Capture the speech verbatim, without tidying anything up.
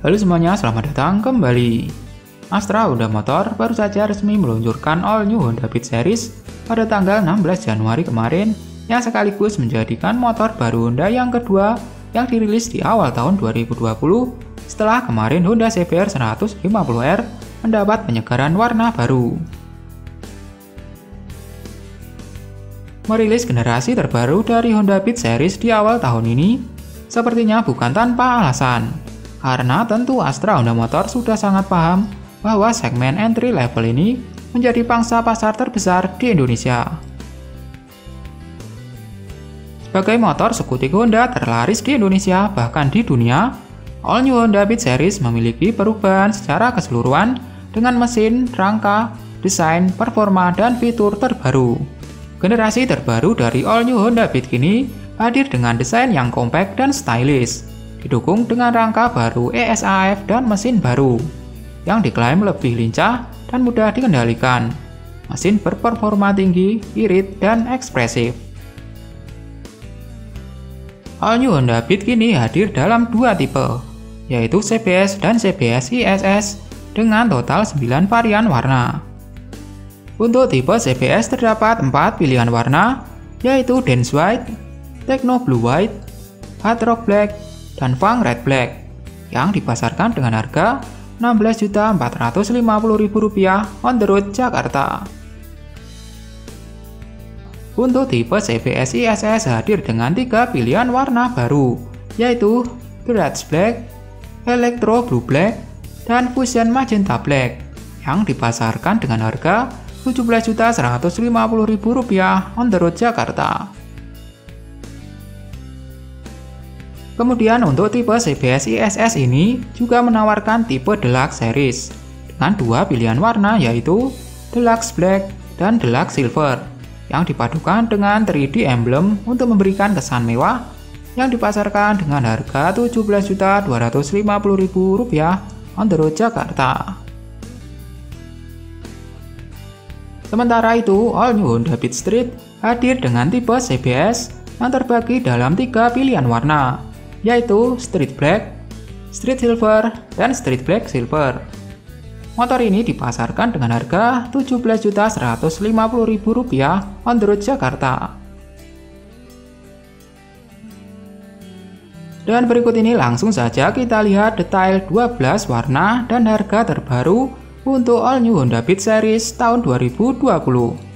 Halo semuanya, selamat datang kembali. Astra Honda Motor baru saja resmi meluncurkan All New Honda Beat Series pada tanggal enam belas Januari kemarin, yang sekaligus menjadikan motor baru Honda yang kedua yang dirilis di awal tahun dua ribu dua puluh setelah kemarin Honda C B R seratus lima puluh R mendapat penyegaran warna baru. Merilis generasi terbaru dari Honda Beat Series di awal tahun ini sepertinya bukan tanpa alasan. Karena tentu Astra Honda Motor sudah sangat paham bahwa segmen entry level ini menjadi pangsa pasar terbesar di Indonesia. Sebagai motor sekutu Honda terlaris di Indonesia bahkan di dunia, All New Honda Beat Series memiliki perubahan secara keseluruhan dengan mesin, rangka, desain, performa, dan fitur terbaru. Generasi terbaru dari All New Honda Beat ini hadir dengan desain yang compact dan stylish, didukung dengan rangka baru E S A F dan mesin baru yang diklaim lebih lincah dan mudah dikendalikan, mesin berperforma tinggi, irit, dan ekspresif. All New Honda Beat kini hadir dalam dua tipe, yaitu C B S dan C B S I S S dengan total sembilan varian warna. Untuk tipe C B S terdapat empat pilihan warna, yaitu Dense White, Techno Blue White, Hard Rock Black, dan Funk Red Black yang dipasarkan dengan harga enam belas juta empat ratus lima puluh ribu rupiah on the road Jakarta. Untuk tipe C B S I S S hadir dengan tiga pilihan warna baru, yaitu Garage Black, Electro Blue Black, dan Fusion Magenta Black yang dipasarkan dengan harga tujuh belas juta seratus lima puluh ribu rupiah on the road Jakarta. Kemudian untuk tipe C B S I S S ini juga menawarkan tipe Deluxe Series dengan dua pilihan warna, yaitu Deluxe Black dan Deluxe Silver yang dipadukan dengan tiga D emblem untuk memberikan kesan mewah yang dipasarkan dengan harga tujuh belas juta dua ratus lima puluh ribu rupiah on the road Jakarta. Sementara itu, All New Honda Beat Street hadir dengan tipe C B S yang terbagi dalam tiga pilihan warna, yaitu Street Black, Street Silver, dan Street Black Silver. Motor ini dipasarkan dengan harga tujuh belas juta seratus lima puluh ribu rupiah on the road Jakarta. Dan berikut ini langsung saja kita lihat detail dua belas warna dan harga terbaru untuk All New Honda Beat Series tahun dua ribu dua puluh.